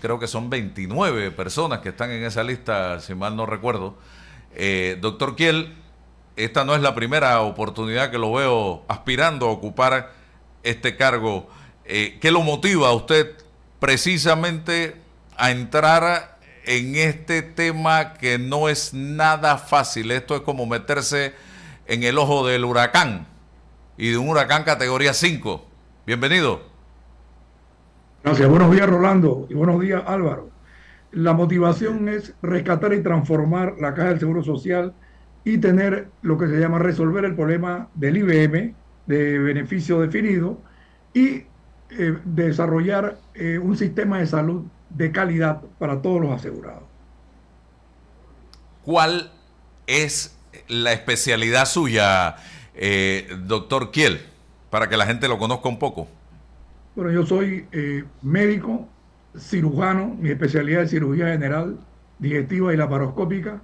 creo que son 29 personas que están en esa lista, si mal no recuerdo. Doctor Quiel, esta no es la primera oportunidad que lo veo aspirando a ocupar este cargo. ¿Qué lo motiva a usted precisamente a entrar en este tema que no es nada fácil? Esto es como meterse en el ojo del huracán, y de un huracán categoría 5. Bienvenido. Gracias. Buenos días, Rolando, y buenos días, Álvaro. La motivación es rescatar y transformar la Caja del Seguro Social y tener lo que se llama resolver el problema del IBM, de beneficio definido, y desarrollar un sistema de salud de calidad para todos los asegurados. ¿Cuál es la especialidad suya, doctor Quiel, para que la gente lo conozca un poco? Bueno, yo soy médico, cirujano. Mi especialidad es cirugía general, digestiva y laparoscópica.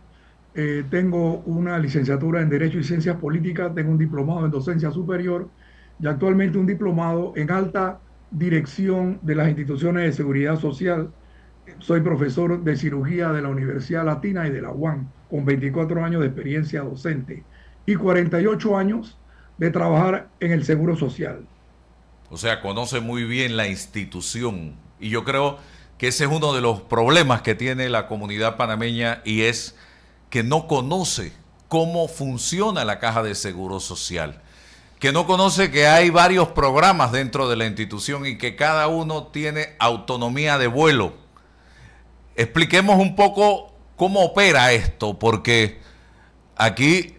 Tengo una licenciatura en Derecho y Ciencias Políticas, tengo un diplomado en Docencia Superior y actualmente un diplomado en Alta Dirección de las Instituciones de Seguridad Social. Soy profesor de cirugía de la Universidad Latina y de la UAM, con 24 años de experiencia docente y 48 años de trabajar en el Seguro Social. O sea, conoce muy bien la institución, y yo creo que ese es uno de los problemas que tiene la comunidad panameña, y es que no conoce cómo funciona la Caja de Seguro Social, que no conoce que hay varios programas dentro de la institución y que cada uno tiene autonomía de vuelo. Expliquemos un poco cómo opera esto, porque aquí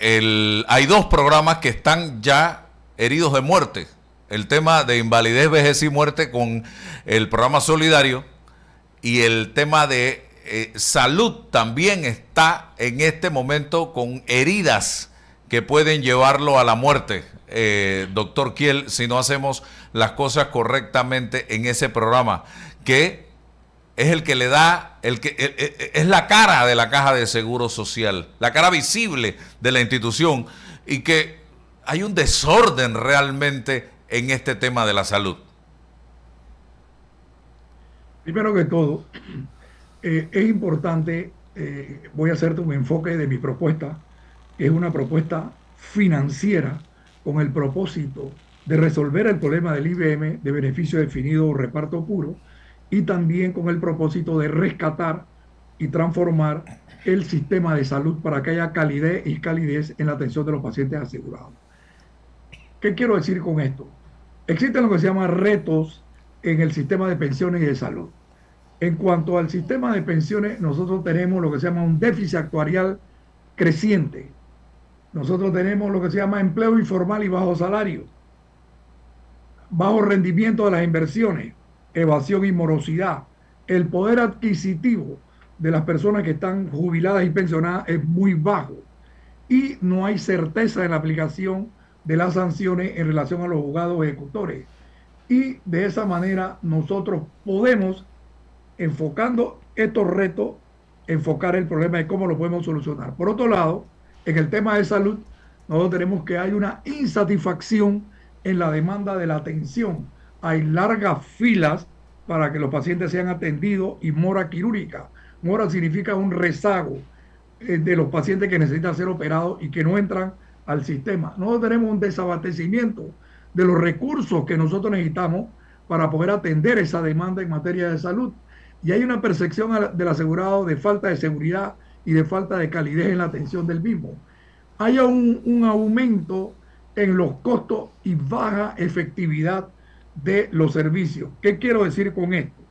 hay dos programas que están ya heridos de muerte. El tema de invalidez, vejez y muerte con el programa solidario, y el tema de salud también está en este momento con heridas que pueden llevarlo a la muerte, doctor Quiel, si no hacemos las cosas correctamente en ese programa, que es el que le da, es la cara de la Caja de Seguro Social, la cara visible de la institución, y que hay un desorden realmente en este tema de la salud. Primero que todo, es importante, voy a hacerte un enfoque de mi propuesta, que es una propuesta financiera con el propósito de resolver el problema del IBM de beneficio definido o reparto puro, y también con el propósito de rescatar y transformar el sistema de salud para que haya calidez y calidez en la atención de los pacientes asegurados. ¿Qué quiero decir con esto? Existen lo que se llama retos en el sistema de pensiones y de salud. En cuanto al sistema de pensiones, nosotros tenemos lo que se llama un déficit actuarial creciente. Nosotros tenemos lo que se llama empleo informal y bajo salario, bajo rendimiento de las inversiones, evasión y morosidad. El poder adquisitivo de las personas que están jubiladas y pensionadas es muy bajo, y no hay certeza en la aplicación de las sanciones en relación a los juzgados ejecutores. Y de esa manera nosotros podemos, enfocando estos retos, enfocar el problema de cómo lo podemos solucionar. Por otro lado, en el tema de salud, nosotros tenemos que hay una insatisfacción en la demanda de la atención. Hay largas filas para que los pacientes sean atendidos, y mora quirúrgica. Mora significa un rezago de los pacientes que necesitan ser operados y que no entran al sistema. Nosotros tenemos un desabastecimiento de los recursos que nosotros necesitamos para poder atender esa demanda en materia de salud, y hay una percepción del asegurado de falta de seguridad y de falta de calidez en la atención del mismo. Hay un aumento en los costos y baja efectividad de los servicios. ¿Qué quiero decir con esto?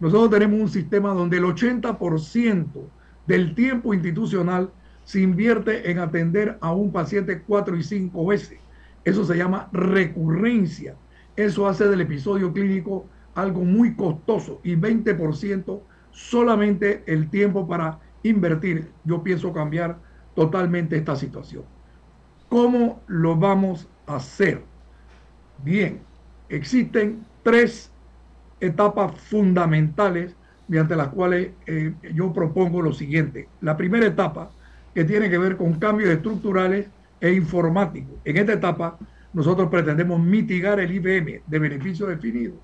Nosotros tenemos un sistema donde el 80% del tiempo institucional se invierte en atender a un paciente 4 y 5 veces. Eso se llama recurrencia. Eso hace del episodio clínico algo muy costoso, y 20% solamente el tiempo para invertir. Yo pienso cambiar totalmente esta situación. ¿Cómo lo vamos a hacer? Bien, existen 3 etapas fundamentales mediante las cuales yo propongo lo siguiente. La primera etapa, que tiene que ver con cambios estructurales e informáticos. En esta etapa nosotros pretendemos mitigar el IVM de beneficio definido,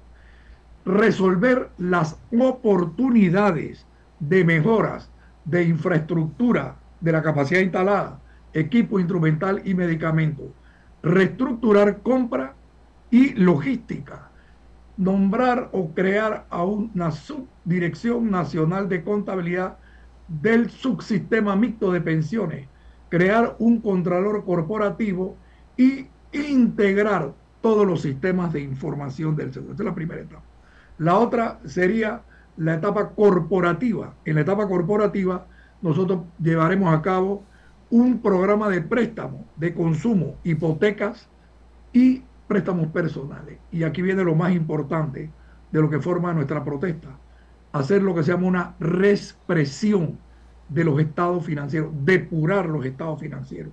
resolver las oportunidades de mejoras de infraestructura, de la capacidad instalada, equipo instrumental y medicamentos, reestructurar compra y logística, nombrar o crear a una subdirección nacional de contabilidad del subsistema mixto de pensiones, crear un contralor corporativo y integrar todos los sistemas de información del seguro. Esa es la primera etapa. La otra sería la etapa corporativa. En la etapa corporativa nosotros llevaremos a cabo un programa de préstamo, de consumo, hipotecas y préstamos personales. Y aquí viene lo más importante de lo que forma nuestra protesta. Hacer lo que se llama una represión de los estados financieros, depurar los estados financieros.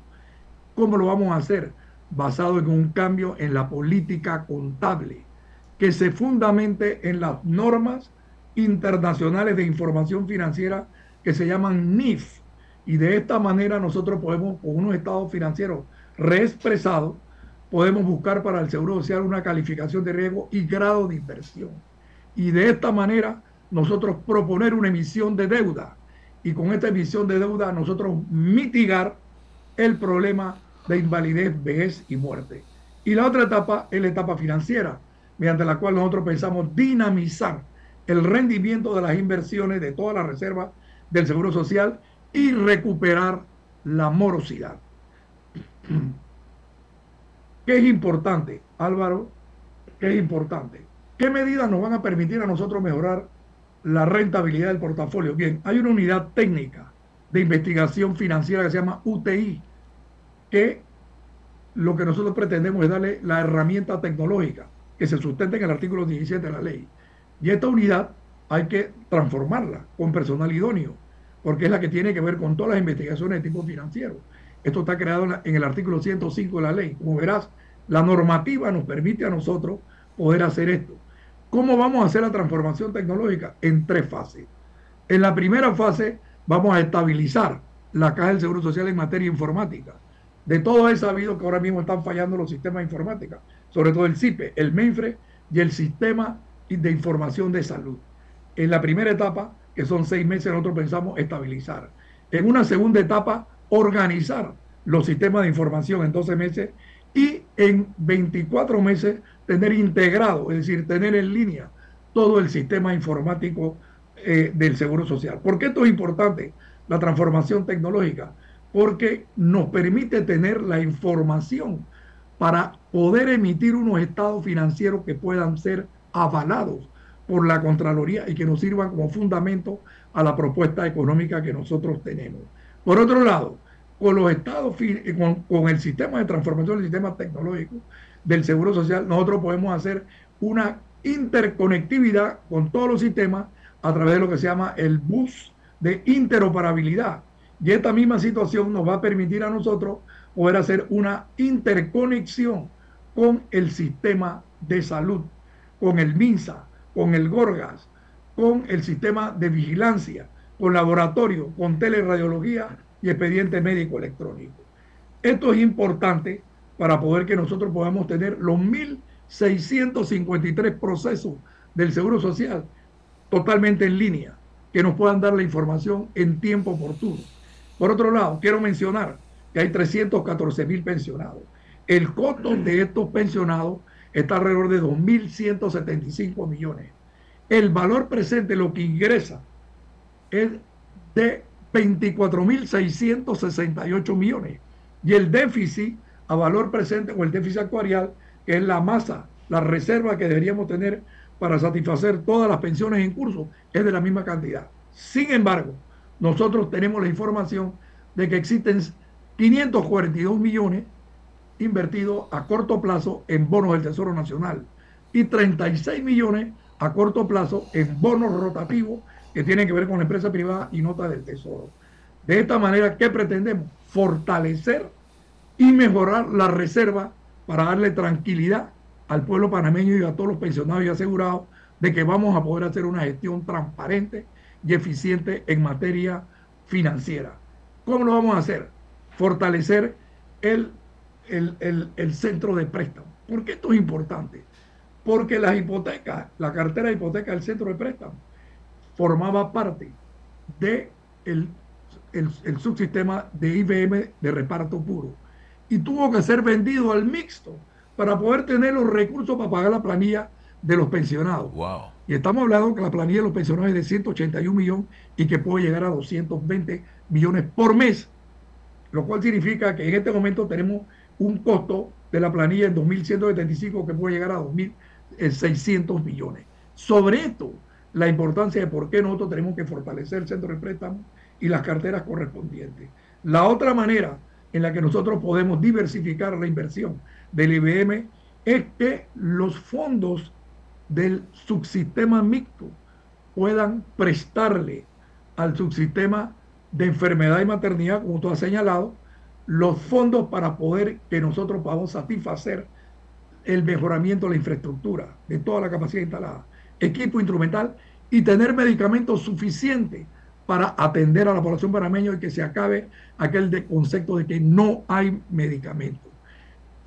¿Cómo lo vamos a hacer? Basado en un cambio en la política contable, que se fundamente en las normas internacionales de información financiera que se llaman NIF. Y de esta manera nosotros podemos, con unos estados financieros reexpresados, podemos buscar para el Seguro Social una calificación de riesgo y grado de inversión. Y de esta manera nosotros proponer una emisión de deuda. Y con esta emisión de deuda nosotros mitigar el problema de invalidez, vejez y muerte. Y la otra etapa es la etapa financiera, mediante la cual nosotros pensamos dinamizar el rendimiento de las inversiones de todas las reservas del Seguro Social y recuperar la morosidad. ¿Qué es importante, Álvaro? ¿Qué es importante? ¿Qué medidas nos van a permitir a nosotros mejorar la rentabilidad del portafolio? Bien, hay una unidad técnica de investigación financiera que se llama UTI, que lo que nosotros pretendemos es darle la herramienta tecnológica que se sustenta en el artículo 17 de la ley. Y esta unidad hay que transformarla con personal idóneo, porque es la que tiene que ver con todas las investigaciones de tipo financiero. Esto está creado en el artículo 105 de la ley. Como verás, la normativa nos permite a nosotros poder hacer esto. ¿Cómo vamos a hacer la transformación tecnológica? En tres fases. En la primera fase vamos a estabilizar la Caja del Seguro Social en materia informática. De todo es sabido que ahora mismo están fallando los sistemas informáticos, sobre todo el CIPE, el MENFRE y el sistema de información de salud. En la primera etapa, que son 6 meses, nosotros pensamos estabilizar. En una segunda etapa, organizar los sistemas de información en 12 meses y en 24 meses tener integrado, es decir, tener en línea todo el sistema informático del Seguro Social. ¿Por qué esto es importante? La transformación tecnológica, porque nos permite tener la información para poder emitir unos estados financieros que puedan ser avalados por la Contraloría y que nos sirvan como fundamento a la propuesta económica que nosotros tenemos. Por otro lado, con los estados, con el sistema de transformación del sistema tecnológico del Seguro Social, nosotros podemos hacer una interconectividad con todos los sistemas a través de lo que se llama el bus de interoperabilidad. Y esta misma situación nos va a permitir a nosotros poder hacer una interconexión con el sistema de salud, con el MINSA, con el GORGAS, con el sistema de vigilancia, con laboratorio, con teleradiología y expediente médico electrónico. Esto es importante para poder que nosotros podamos tener los 1.653 procesos del Seguro Social totalmente en línea, que nos puedan dar la información en tiempo oportuno. Por otro lado, quiero mencionar que hay 314.000 pensionados. El costo de estos pensionados está alrededor de 2.175 millones. El valor presente, lo que ingresa, es de 24.668 millones. Y el déficit a valor presente o el déficit actuarial, que es la masa, la reserva que deberíamos tener para satisfacer todas las pensiones en curso, es de la misma cantidad. Sin embargo, nosotros tenemos la información de que existen 542 millones invertidos a corto plazo en bonos del Tesoro Nacional y 36 millones a corto plazo en bonos rotativos que tienen que ver con la empresa privada y notas del Tesoro. De esta manera, ¿qué pretendemos? Fortalecer y mejorar la reserva para darle tranquilidad al pueblo panameño y a todos los pensionados y asegurados de que vamos a poder hacer una gestión transparente y eficiente en materia financiera. ¿Cómo lo vamos a hacer? Fortalecer el centro de préstamo. ¿Por qué esto es importante? porque las hipotecas, la cartera de hipotecas del centro de préstamo formaba parte del subsistema de IBM de reparto puro y tuvo que ser vendido al mixto para poder tener los recursos para pagar la planilla de los pensionados. Wow. Y estamos hablando que la planilla de los pensionados es de 181 millones y que puede llegar a 220 millones por mes, lo cual significa que en este momento tenemos un costo de la planilla en 2.175 que puede llegar a 2.600 millones. Sobre esto, la importancia de por qué nosotros tenemos que fortalecer el centro de préstamo y las carteras correspondientes. La otra manera en la que nosotros podemos diversificar la inversión del IBM es que los fondos del subsistema mixto puedan prestarle al subsistema de enfermedad y maternidad, como tú has señalado, los fondos para poder que nosotros podamos satisfacer el mejoramiento de la infraestructura, de toda la capacidad instalada, equipo instrumental y tener medicamentos suficientes para atender a la población panameña y que se acabe aquel concepto de que no hay medicamentos.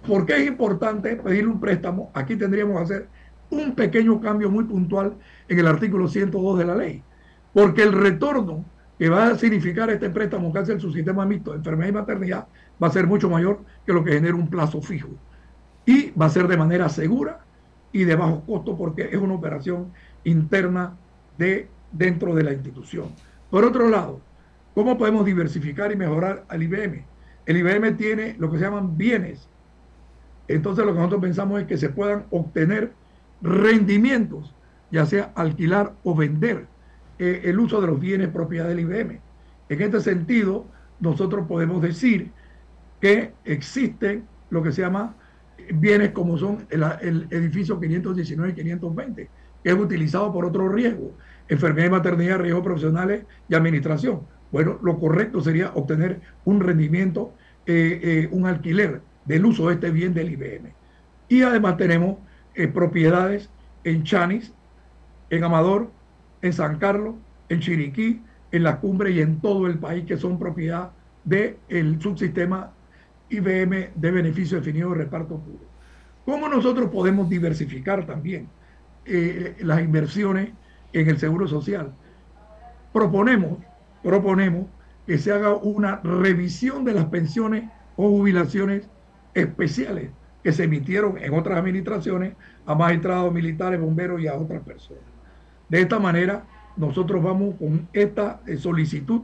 ¿Por qué es importante pedirle un préstamo? Aquí tendríamos que hacer un pequeño cambio muy puntual en el artículo 102 de la ley, porque el retorno que va a significar este préstamo que hace el subsistema mixto de enfermedad y maternidad va a ser mucho mayor que lo que genera un plazo fijo. Y va a ser de manera segura y de bajo costo porque es una operación interna dentro de la institución. Por otro lado, ¿cómo podemos diversificar y mejorar al IBM? El IBM tiene lo que se llaman bienes. Entonces lo que nosotros pensamos es que se puedan obtener rendimientos, ya sea alquilar o vender el uso de los bienes propiedad del IBM. En este sentido, nosotros podemos decir que existen lo que se llama bienes como son el edificio 519 y 520, que es utilizado por otro riesgo, enfermedad y maternidad, riesgos profesionales y administración. Bueno, lo correcto sería obtener un rendimiento, un alquiler del uso de este bien del IBM. Y además tenemos propiedades en Chanis, en Amador, en San Carlos, en Chiriquí, en la Cumbre y en todo el país, que son propiedad del subsistema IBM de beneficio definido de reparto puro. ¿Cómo nosotros podemos diversificar también las inversiones en el seguro social? Proponemos que se haga una revisión de las pensiones o jubilaciones especiales que se emitieron en otras administraciones a magistrados, militares, bomberos y a otras personas. De esta manera, nosotros vamos con esta solicitud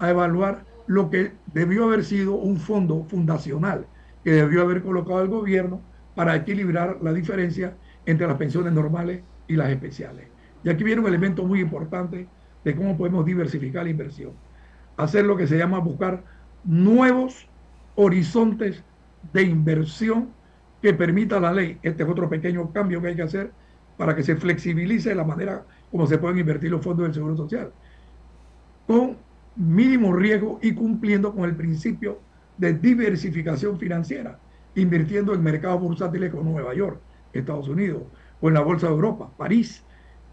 a evaluar lo que debió haber sido un fondo fundacional que debió haber colocado el gobierno para equilibrar la diferencia entre las pensiones normales y las especiales. Y aquí viene un elemento muy importante de cómo podemos diversificar la inversión. Hacer lo que se llama buscar nuevos horizontes de inversión que permita la ley. Este es otro pequeño cambio que hay que hacer para que se flexibilice la manera como se pueden invertir los fondos del Seguro Social, con mínimo riesgo y cumpliendo con el principio de diversificación financiera, invirtiendo en mercados bursátiles como Nueva York, Estados Unidos, o en la Bolsa de Europa, París,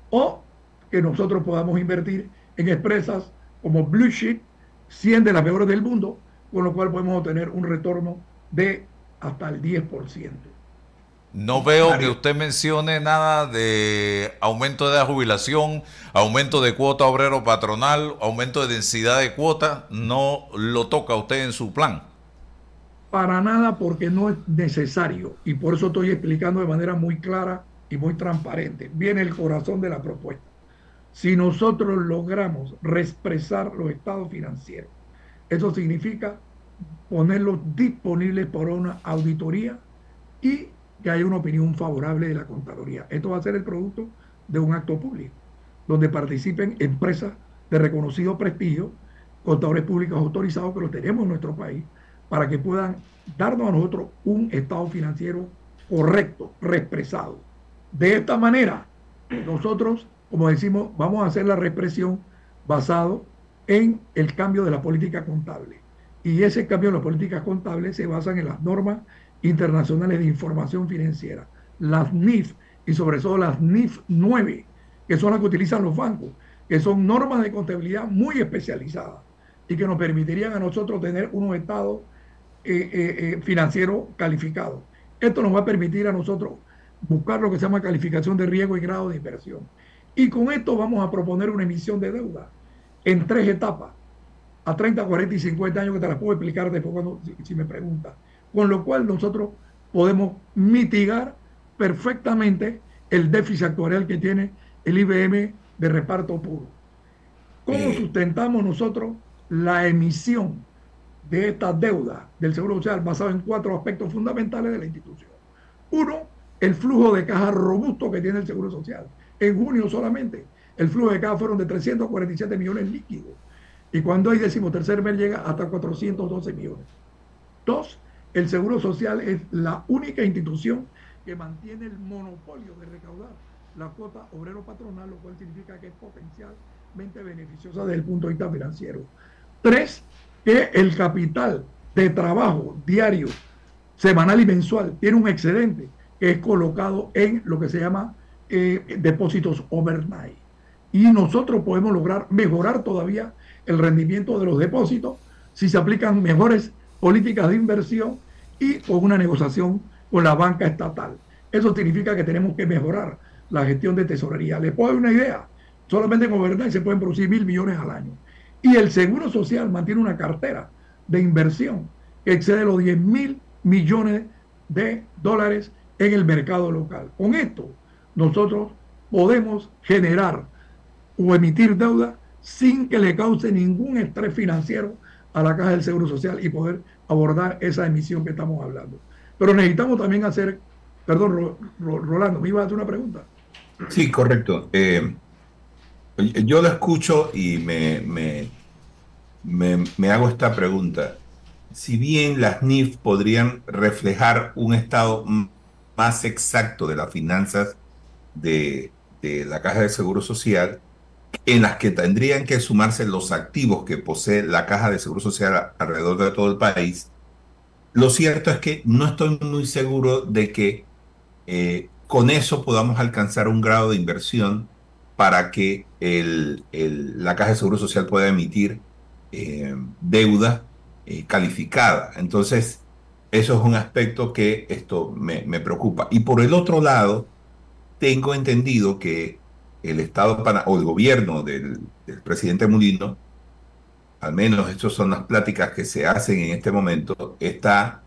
o que nosotros podamos invertir en empresas como Blue Chip, 100 de las mejores del mundo, con lo cual podemos obtener un retorno de hasta el 10%. No veo que usted mencione nada de aumento de la jubilación, aumento de cuota obrero patronal, aumento de densidad de cuota. No lo toca usted en su plan. Para nada, porque no es necesario. Y por eso estoy explicando de manera muy clara y muy transparente. Viene el corazón de la propuesta. Si nosotros logramos reexpresar los estados financieros, eso significa ponerlos disponibles por una auditoría y que hay una opinión favorable de la Contraloría. Esto va a ser el producto de un acto público, donde participen empresas de reconocido prestigio, contadores públicos autorizados que los tenemos en nuestro país, para que puedan darnos a nosotros un estado financiero correcto, represado. De esta manera, nosotros, como decimos, vamos a hacer la represión basado en el cambio de la política contable. Y ese cambio de las políticas contables se basan en las normas internacionales de información financiera, las NIF y sobre todo las NIF 9, que son las que utilizan los bancos, que son normas de contabilidad muy especializadas y que nos permitirían a nosotros tener unos estados financieros calificados. Esto nos va a permitir a nosotros buscar lo que se llama calificación de riesgo y grado de inversión. Y con esto vamos a proponer una emisión de deuda en 3 etapas, a 30, 40 y 50 años, que te las puedo explicar después cuando, si me preguntas. Con lo cual nosotros podemos mitigar perfectamente el déficit actuarial que tiene el IBM de reparto puro. ¿Cómo sustentamos nosotros la emisión de estas deudas del Seguro Social basado en 4 aspectos fundamentales de la institución? 1, el flujo de caja robusto que tiene el Seguro Social. En junio solamente, el flujo de caja fueron de 347 millones líquidos. Y cuando hay 13º mes llega hasta 412 millones. 2, el Seguro Social es la única institución que mantiene el monopolio de recaudar la cuota obrero-patronal, lo cual significa que es potencialmente beneficiosa desde el punto de vista financiero. 3, que el capital de trabajo diario, semanal y mensual tiene un excedente que es colocado en lo que se llama depósitos overnight. Y nosotros podemos lograr mejorar todavía el rendimiento de los depósitos si se aplican mejores políticas de inversión y con una negociación con la banca estatal. Eso significa que tenemos que mejorar la gestión de tesorería. Les puedo dar una idea. Solamente en overnight se pueden producir 1.000 millones al año. Y el Seguro Social mantiene una cartera de inversión que excede los 10.000 millones de dólares en el mercado local. Con esto, nosotros podemos generar o emitir deuda sin que le cause ningún estrés financiero a la Caja del Seguro Social y poder abordar esa emisión que estamos hablando. Pero necesitamos también hacer... Perdón, Rolando, me iba a hacer una pregunta. Sí, correcto. Yo lo escucho y me hago esta pregunta. Si bien las NIF podrían reflejar un estado más exacto de las finanzas de la Caja de Seguro Social, en las que tendrían que sumarse los activos que posee la Caja de Seguro Social alrededor de todo el país, lo cierto es que no estoy muy seguro de que con eso podamos alcanzar un grado de inversión para que la Caja de Seguro Social pueda emitir deuda calificada. Entonces, eso es un aspecto que me preocupa. Y por el otro lado, tengo entendido que el Estado o el gobierno del presidente Mulino, al menos estas son las pláticas que se hacen en este momento, está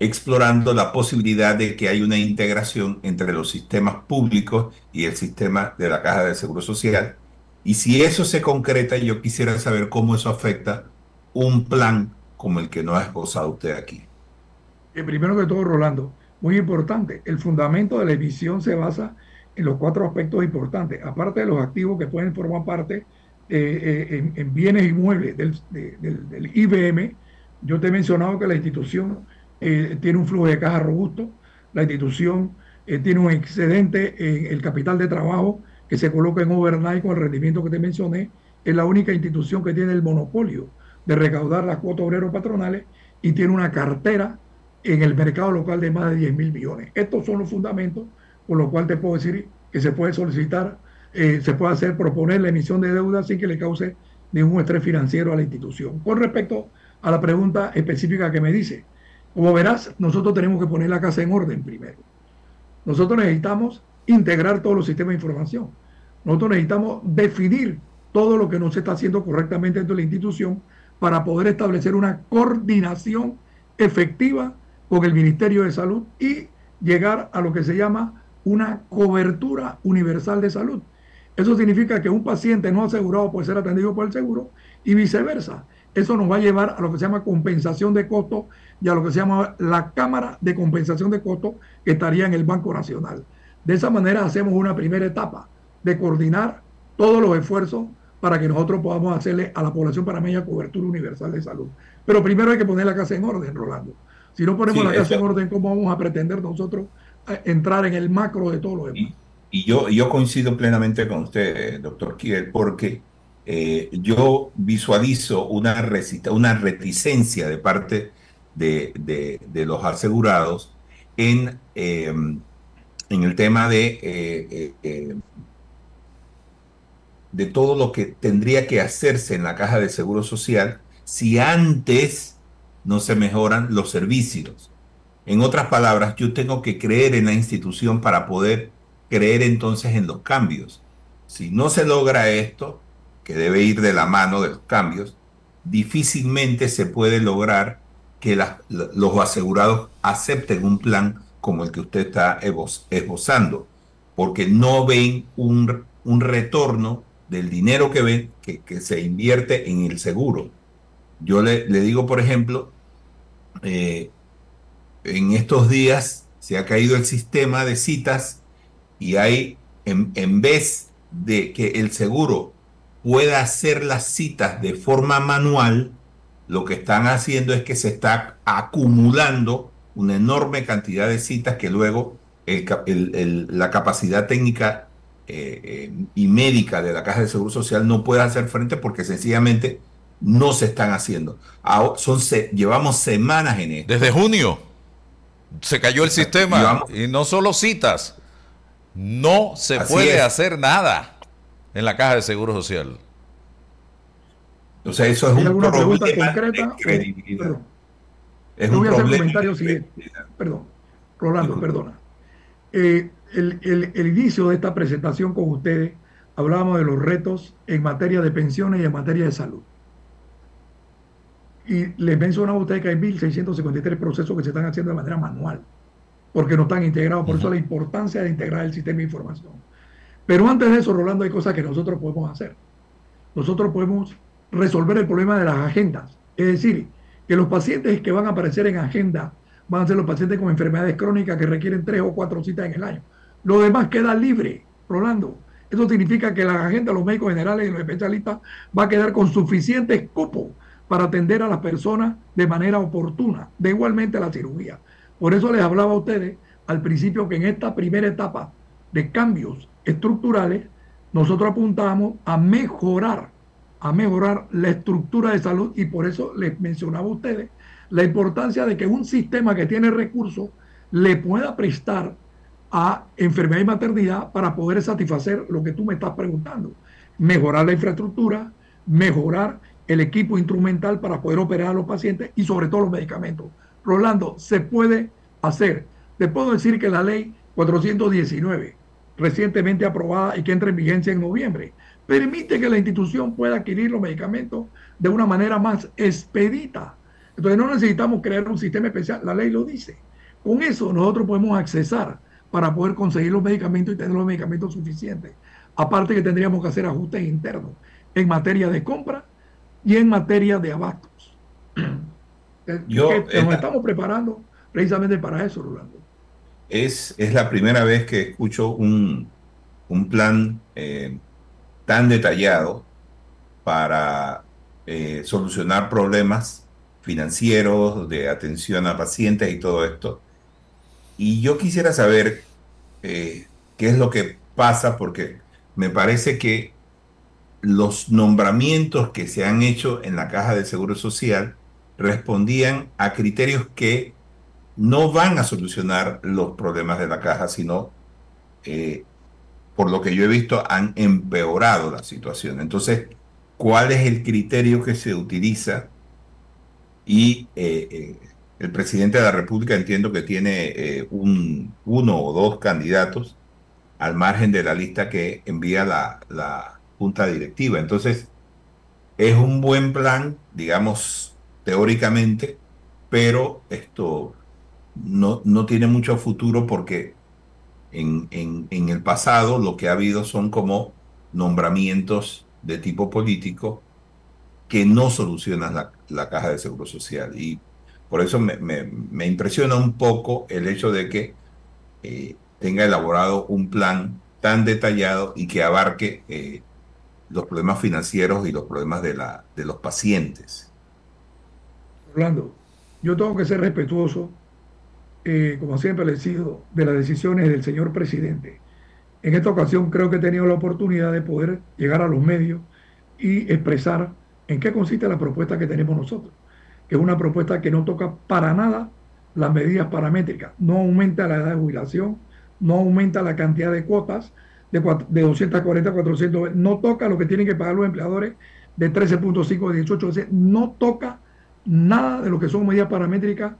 explorando la posibilidad de que haya una integración entre los sistemas públicos y el sistema de la Caja de Seguro Social. Y si eso se concreta, yo quisiera saber cómo eso afecta un plan como el que no ha esbozado usted aquí. Primero que todo, Rolando, muy importante, el fundamento de la emisión se basa en los 4 aspectos importantes, aparte de los activos que pueden formar parte en bienes inmuebles del IBM. Yo te he mencionado que la institución tiene un flujo de caja robusto, la institución tiene un excedente en el capital de trabajo que se coloca en overnight con el rendimiento que te mencioné. Es la única institución que tiene el monopolio de recaudar las cuotas obreros patronales y tiene una cartera en el mercado local de más de 10.000 millones. Estos son los fundamentos con los cuales te puedo decir que se puede solicitar, se puede hacer, proponer la emisión de deuda sin que le cause ningún estrés financiero a la institución. Con respecto a la pregunta específica que me dice, como verás, nosotros tenemos que poner la casa en orden primero. Nosotros necesitamos integrar todos los sistemas de información. Nosotros necesitamos definir todo lo que no se está haciendo correctamente dentro de la institución para poder establecer una coordinación efectiva con el Ministerio de Salud y llegar a lo que se llama una cobertura universal de salud. Eso significa que un paciente no asegurado puede ser atendido por el seguro y viceversa. Eso nos va a llevar a lo que se llama compensación de costos y a lo que se llama la Cámara de Compensación de Costos, que estaría en el Banco Nacional. De esa manera hacemos una primera etapa de coordinar todos los esfuerzos para que nosotros podamos hacerle a la población panameña cobertura universal de salud. Pero primero hay que poner la casa en orden, Rolando. Si no ponemos la casa en orden, ¿cómo vamos a pretender nosotros entrar en el macro de todo lo demás? Y yo coincido plenamente con usted, doctor Quiel, porque yo visualizo una reticencia de parte de los asegurados en el tema de todo lo que tendría que hacerse en la Caja de Seguro Social si antes no se mejoran los servicios. En otras palabras, yo tengo que creer en la institución para poder creer entonces en los cambios. Si no se logra esto, que debe ir de la mano de los cambios, difícilmente se puede lograr que los asegurados acepten un plan como el que usted está esbozando, porque no ven un retorno del dinero que ven, que se invierte en el seguro. Yo le digo, por ejemplo, en estos días se ha caído el sistema de citas y hay, en vez de que el seguro pueda hacer las citas de forma manual, lo que están haciendo es que se está acumulando una enorme cantidad de citas que luego la capacidad técnica y médica de la Caja de Seguro Social no puede hacer frente porque sencillamente no se están haciendo. Ahora, llevamos semanas en esto. Desde junio se cayó el sistema. Y no solo citas, no se puede hacer nada en la Caja de Seguro Social. O sea, eso es un problema concreta, de credibilidad. Es un problema. Perdón, Rolando, perdona. El inicio de esta presentación con ustedes hablábamos de los retos en materia de pensiones y en materia de salud. Y les mencionaba a ustedes que hay 1.653 procesos que se están haciendo de manera manual, porque no están integrados. Por eso la importancia de integrar el sistema de información. Pero antes de eso, Rolando, hay cosas que nosotros podemos hacer. Nosotros podemos resolver el problema de las agendas. Es decir, que los pacientes que van a aparecer en agenda van a ser los pacientes con enfermedades crónicas que requieren 3 o 4 citas en el año. Lo demás queda libre, Rolando. Eso significa que la agenda de los médicos generales y los especialistas va a quedar con suficientes cupos para atender a las personas de manera oportuna, de igualmente a la cirugía. Por eso les hablaba a ustedes al principio que en esta primera etapa de cambios estructurales, nosotros apuntamos a mejorar la estructura de salud, y por eso les mencionaba a ustedes la importancia de que un sistema que tiene recursos le pueda prestar a enfermedad y maternidad para poder satisfacer lo que tú me estás preguntando. Mejorar la infraestructura, mejorar el equipo instrumental para poder operar a los pacientes y sobre todo los medicamentos. Rolando, se puede hacer. Te puedo decir que la ley 419, recientemente aprobada y que entra en vigencia en noviembre, permite que la institución pueda adquirir los medicamentos de una manera más expedita. Entonces no necesitamos crear un sistema especial, la ley lo dice. Con eso nosotros podemos accesar para poder conseguir los medicamentos y tener los medicamentos suficientes. Aparte que tendríamos que hacer ajustes internos en materia de compra y en materia de abastos. Nos estamos preparando precisamente para eso, Rolando. Es la primera vez que escucho un plan tan detallado para solucionar problemas financieros, de atención a pacientes y todo esto. Y yo quisiera saber qué es lo que pasa, porque me parece que los nombramientos que se han hecho en la Caja de Seguro Social respondían a criterios que no van a solucionar los problemas de la Caja, sino, por lo que yo he visto, han empeorado la situación. Entonces, ¿cuál es el criterio que se utiliza? Y el presidente de la República, entiendo que tiene uno o dos candidatos al margen de la lista que envía la junta directiva. Entonces, es un buen plan, digamos, teóricamente, pero esto no tiene mucho futuro, porque en el pasado lo que ha habido son como nombramientos de tipo político que no solucionan la Caja de Seguro Social. Y por eso me impresiona un poco el hecho de que tenga elaborado un plan tan detallado y que abarque los problemas financieros y los problemas de los pacientes. Orlando, yo tengo que ser respetuoso, como siempre le he sido, de las decisiones del señor presidente. En esta ocasión creo que he tenido la oportunidad de poder llegar a los medios y expresar ¿en qué consiste la propuesta que tenemos nosotros? Que es una propuesta que no toca para nada las medidas paramétricas. No aumenta la edad de jubilación, no aumenta la cantidad de cuotas de 240 a 400, no toca lo que tienen que pagar los empleadores de 13.5 a 18, no toca nada de lo que son medidas paramétricas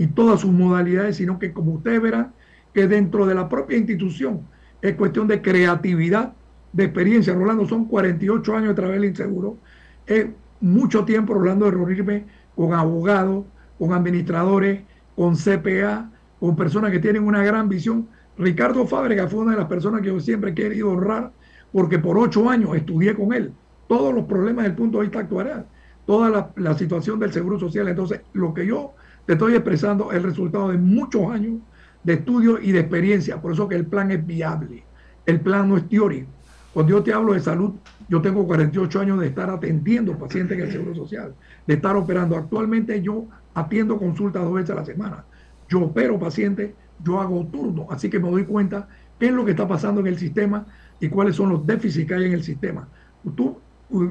y todas sus modalidades, sino que, como ustedes verán, que dentro de la propia institución es cuestión de creatividad, de experiencia. Rolando, son 48 años a través del inseguro. Es mucho tiempo, Rolando, de reunirme con abogados, con administradores, con CPA, con personas que tienen una gran visión. Ricardo Fábrega fue una de las personas que yo siempre he querido honrar, porque por 8 años estudié con él todos los problemas desde el punto de vista actuarial, toda la situación del seguro social. Entonces, lo que yo te estoy expresando es el resultado de muchos años de estudio y de experiencia. Por eso que el plan es viable, el plan no es teórico. Cuando yo te hablo de salud, yo tengo 48 años de estar atendiendo pacientes en el seguro social, de estar operando. Actualmente yo atiendo consultas 2 veces a la semana, yo opero pacientes, yo hago turno, así que me doy cuenta qué es lo que está pasando en el sistema y cuáles son los déficits que hay en el sistema. Tú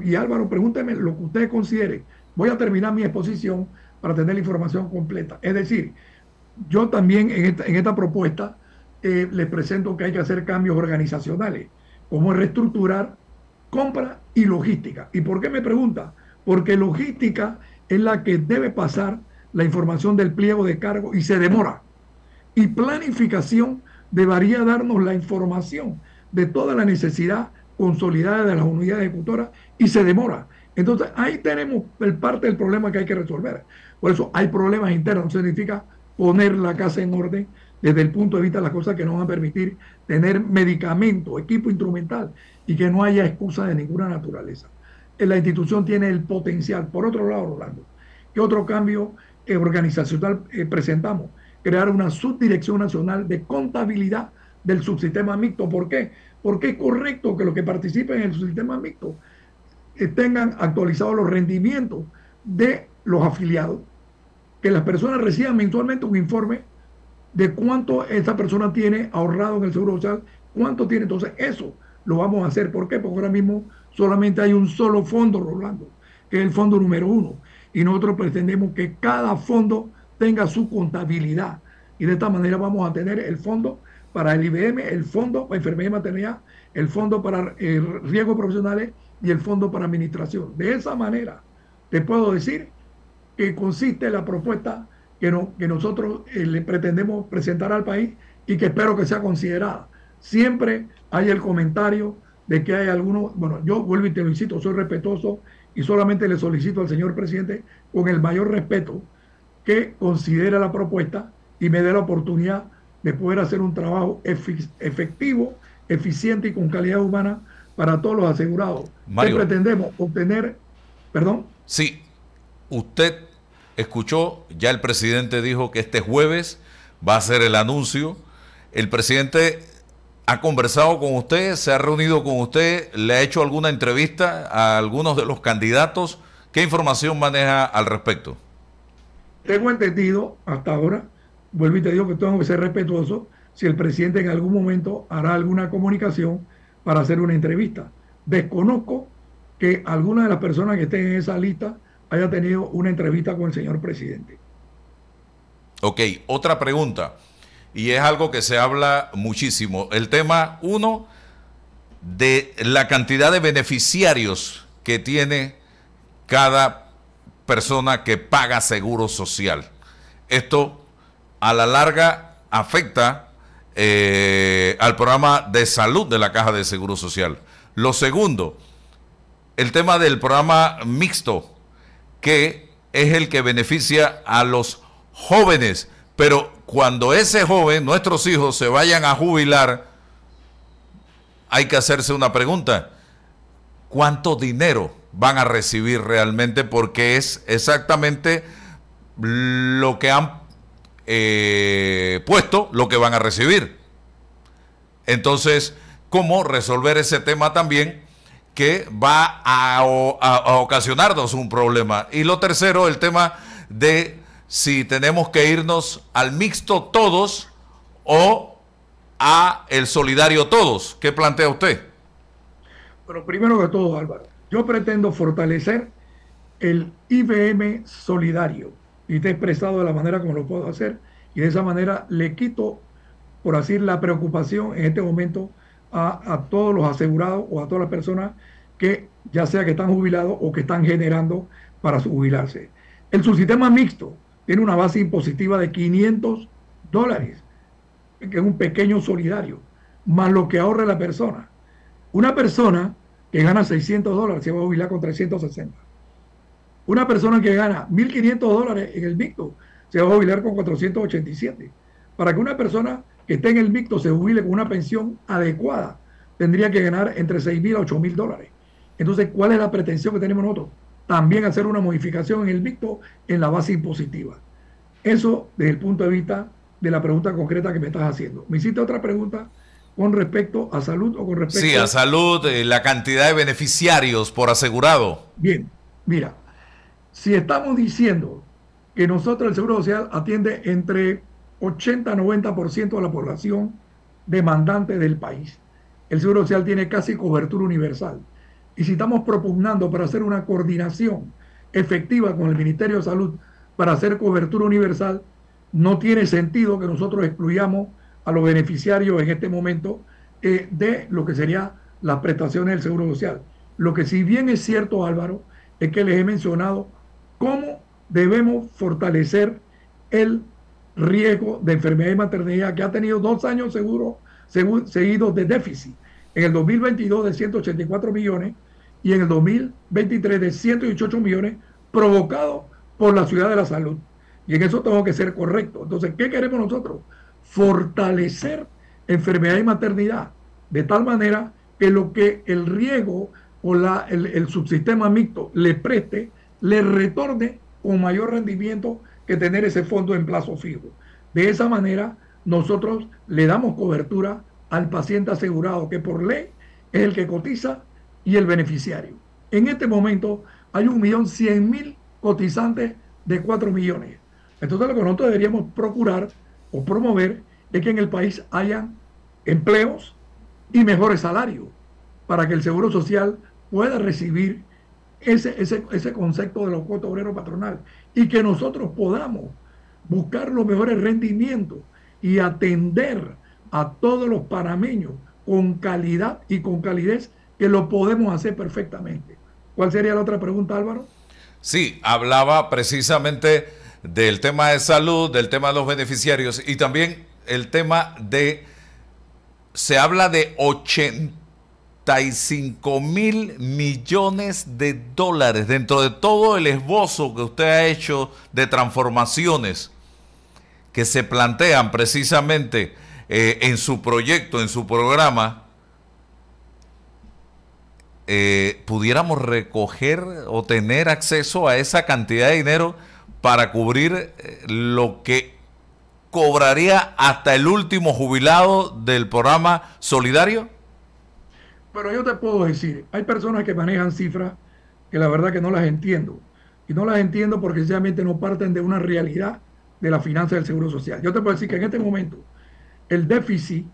y Álvaro, pregúnteme lo que ustedes consideren. Voy a terminar mi exposición para tener la información completa. Es decir, yo también en esta propuesta les presento que hay que hacer cambios organizacionales, como reestructurar compra y logística. ¿Y por qué me pregunta? Porque logística es la que debe pasar la información del pliego de cargo y se demora. Y planificación debería darnos la información de toda la necesidad consolidada de las unidades ejecutoras y se demora. Entonces ahí tenemos parte del problema que hay que resolver. Por eso hay problemas internos, significa poner la casa en orden desde el punto de vista de las cosas que nos van a permitir tener medicamentos, equipo instrumental y que no haya excusa de ninguna naturaleza. La institución tiene el potencial. Por otro lado, Rolando, ¿qué otro cambio organizacional presentamos? Crear una subdirección nacional de contabilidad del subsistema mixto. ¿Por qué? Porque es correcto que los que participen en el subsistema mixto tengan actualizados los rendimientos de los afiliados, que las personas reciban mensualmente un informe de cuánto esa persona tiene ahorrado en el seguro social, cuánto tiene. Entonces eso lo vamos a hacer. ¿Por qué? Porque ahora mismo solamente hay un solo fondo, Rolando, que es el fondo número 1, y nosotros pretendemos que cada fondo tenga su contabilidad, y de esta manera vamos a tener el fondo para el IBM, el fondo para enfermería y maternidad, el fondo para riesgos profesionales y el fondo para administración. De esa manera te puedo decir que consiste la propuesta que nosotros le pretendemos presentar al país y que espero que sea considerada. Siempre hay el comentario de que hay algunos, bueno, yo vuelvo y te lo insisto, soy respetuoso y solamente le solicito al señor presidente, con el mayor respeto, que considere la propuesta y me dé la oportunidad de poder hacer un trabajo efectivo, eficiente y con calidad humana para todos los asegurados. Mario, ¿qué pretendemos obtener? ¿Perdón? Sí, usted escuchó, ya el presidente dijo que este jueves va a hacer el anuncio. El presidente ha conversado con usted, se ha reunido con usted, le ha hecho alguna entrevista a algunos de los candidatos. ¿Qué información maneja al respecto? Tengo entendido hasta ahora, vuelvo y te digo que tengo que ser respetuoso, si el presidente en algún momento hará alguna comunicación para hacer una entrevista. Desconozco que alguna de las personas que estén en esa lista haya tenido una entrevista con el señor presidente. Ok, otra pregunta, y es algo que se habla muchísimo, el tema, uno, de la cantidad de beneficiarios que tiene cada persona que paga seguro social. Esto a la larga afecta al programa de salud de la Caja de Seguro Social. Lo segundo, el tema del programa mixto, que es el que beneficia a los jóvenes, pero cuando ese joven, nuestros hijos, se vayan a jubilar, hay que hacerse una pregunta: ¿cuánto dinero van a recibir realmente? Porque es exactamente lo que han puesto, lo que van a recibir. Entonces, ¿cómo resolver ese tema también, que va a ocasionarnos un problema? Y lo tercero, el tema de si tenemos que irnos al mixto todos o a el solidario todos. ¿Qué plantea usted? Bueno, primero que todo, Álvaro, yo pretendo fortalecer el IBM solidario, y te he expresado de la manera como lo puedo hacer, y de esa manera le quito, por así decir, la preocupación en este momento a todos los asegurados o a todas las personas que ya sea que están jubilados o que están generando para jubilarse. El subsistema mixto tiene una base impositiva de $500, que es un pequeño solidario, más lo que ahorra la persona. Una persona que gana $600 se va a jubilar con $360. Una persona que gana $1.500 en el mixto se va a jubilar con $487. Para que una persona que esté en el mixto se jubile con una pensión adecuada, tendría que ganar entre $6.000 a $8.000. Entonces, ¿cuál es la pretensión que tenemos nosotros? También hacer una modificación en el mixto en la base impositiva. Eso desde el punto de vista de la pregunta concreta que me estás haciendo. Me hiciste otra pregunta con respecto a salud o con respecto... Sí, a salud, la cantidad de beneficiarios por asegurado. Bien, mira, si estamos diciendo que nosotros el Seguro Social atiende entre 80 a 90% de la población demandante del país, el Seguro Social tiene casi cobertura universal. Y si estamos propugnando para hacer una coordinación efectiva con el Ministerio de Salud para hacer cobertura universal, no tiene sentido que nosotros excluyamos a los beneficiarios en este momento de lo que serían las prestaciones del Seguro Social. Lo que si bien es cierto, Álvaro, es que les he mencionado cómo debemos fortalecer el riesgo de enfermedad y maternidad, que ha tenido 2 años seguidos de déficit. En el 2022 de 184 millones y en el 2023 de 118 millones provocado por la Ciudad de la Salud. Y en eso tengo que ser correcto. Entonces, ¿qué queremos nosotros? Fortalecer enfermedad y maternidad, de tal manera que lo que el riesgo o el subsistema mixto le preste, le retorne con mayor rendimiento que tener ese fondo en plazo fijo. De esa manera, nosotros le damos cobertura al paciente asegurado, que por ley es el que cotiza, y el beneficiario. En este momento hay 1.100.000 cotizantes de 4 millones. Entonces lo que nosotros deberíamos procurar o promover es que en el país haya empleos y mejores salarios para que el Seguro Social pueda recibir ese concepto de la cuota obrero patronal y que nosotros podamos buscar los mejores rendimientos y atender a todos los panameños con calidad y con calidez, que lo podemos hacer perfectamente. ¿Cuál sería la otra pregunta, Álvaro? Sí, hablaba precisamente del tema de salud, del tema de los beneficiarios y también el tema de... Se habla de 85.000 millones de dólares dentro de todo el esbozo que usted ha hecho de transformaciones que se plantean precisamente en su proyecto, en su programa, pudiéramos recoger o tener acceso a esa cantidad de dinero para cubrir lo que cobraría hasta el último jubilado del programa solidario? Pero yo te puedo decir, hay personas que manejan cifras que la verdad que no las entiendo. Y no las entiendo porque sencillamente no parten de una realidad de la finanza del Seguro Social. Yo te puedo decir que en este momento el déficit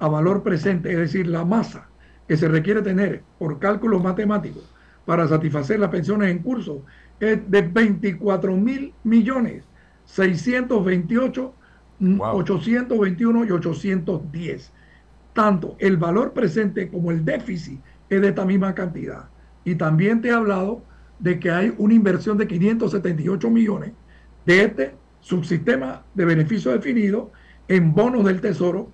a valor presente, es decir, la masa que se requiere tener por cálculos matemáticos para satisfacer las pensiones en curso, es de 24.628.000 millones, wow. 821 y 810. Tanto el valor presente como el déficit es de esta misma cantidad. Y también te he hablado de que hay una inversión de 578 millones de este subsistema de beneficio definido en bonos del Tesoro,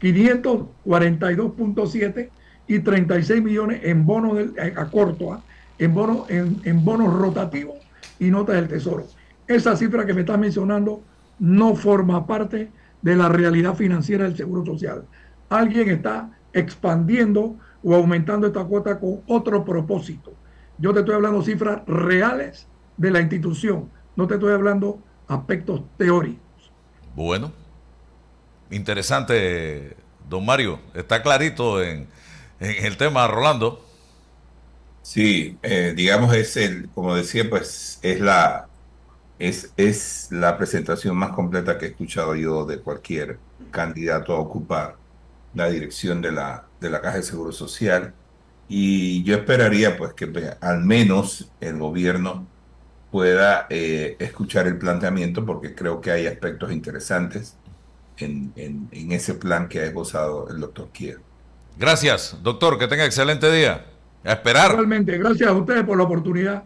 542.7 y 36 millones en bonos a corto, en bonos rotativos y notas del Tesoro. Esa cifra que me estás mencionando no forma parte de la realidad financiera del Seguro Social. Alguien está expandiendo o aumentando esta cuota con otro propósito. Yo te estoy hablando cifras reales de la institución, no te estoy hablando aspectos teóricos. Bueno. Interesante, don Mario. Está clarito en el tema, Rolando. Sí, digamos, es el, como decía, pues es la presentación más completa que he escuchado yo de cualquier candidato a ocupar la dirección de la Caja de Seguro Social. Y yo esperaría pues que al menos el gobierno pueda escuchar el planteamiento, porque creo que hay aspectos interesantes en ese plan que ha esbozado el doctor Quiel. Gracias, doctor, que tenga excelente día. A esperar. Realmente, gracias a ustedes por la oportunidad.